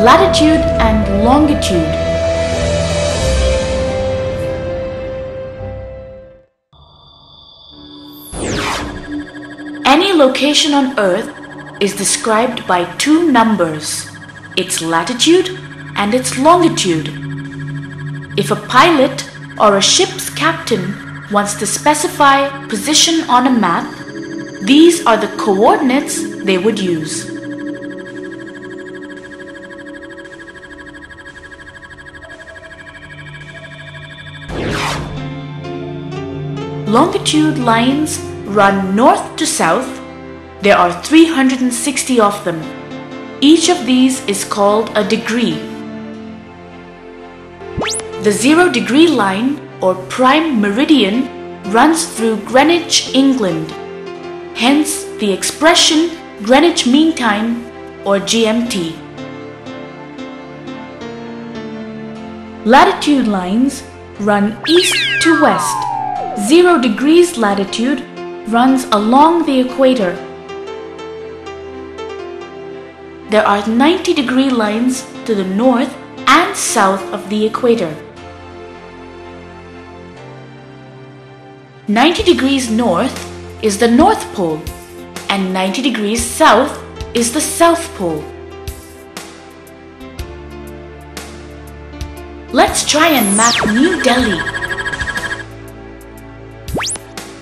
latitude and longitude. Any location on Earth is described by two numbers, its latitude and its longitude. If a pilot or a ship's captain wants to specify position on a map, these are the coordinates they would use. Longitude lines run north to south. There are 360 of them. Each of these is called a degree. The 0 degree line or prime meridian runs through Greenwich, England. Hence the expression Greenwich Mean Time or GMT. Latitude lines run east to west. 0 degrees latitude runs along the equator. There are 90 degree lines to the north and south of the equator. 90 degrees north is the North Pole and 90 degrees south is the South Pole. Let's try and map New Delhi.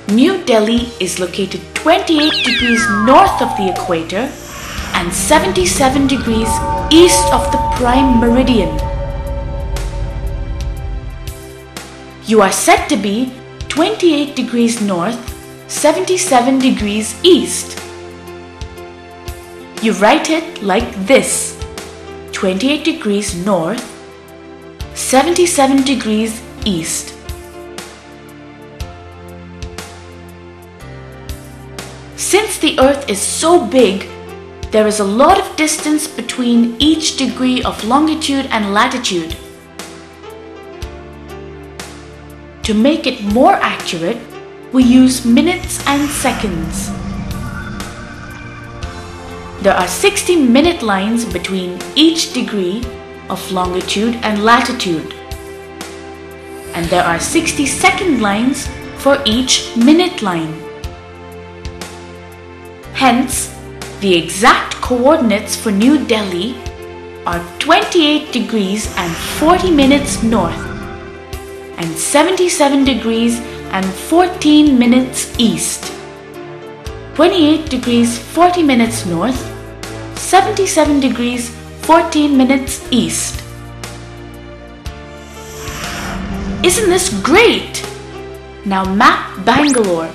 New Delhi is located 28 degrees north of the equator and 77 degrees east of the prime meridian. You are said to be 28 degrees north, 77 degrees east. You write it like this: 28 degrees north, 77 degrees east. Since the Earth is so big, there is a lot of distance between each degree of longitude and latitude. To make it more accurate, we use minutes and seconds. There are 60-minute lines between each degree of longitude and latitude. And there are 60-second lines for each minute line. Hence, the exact coordinates for New Delhi are 28 degrees and 40 minutes north and 77 degrees and 14 minutes east. 28 degrees 40 minutes north, 77 degrees 14 minutes east. Isn't this great? Now map Bangalore.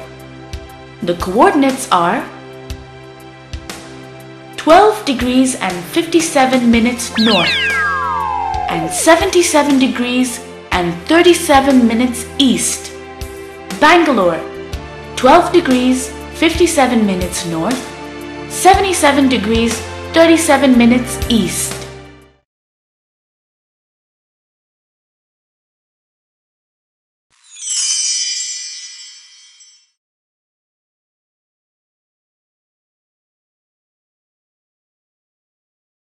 The coordinates are 12 degrees and 57 minutes north and 77 degrees and 37 minutes east. Bangalore, 12 degrees 57 minutes north, 77 degrees 37 minutes east.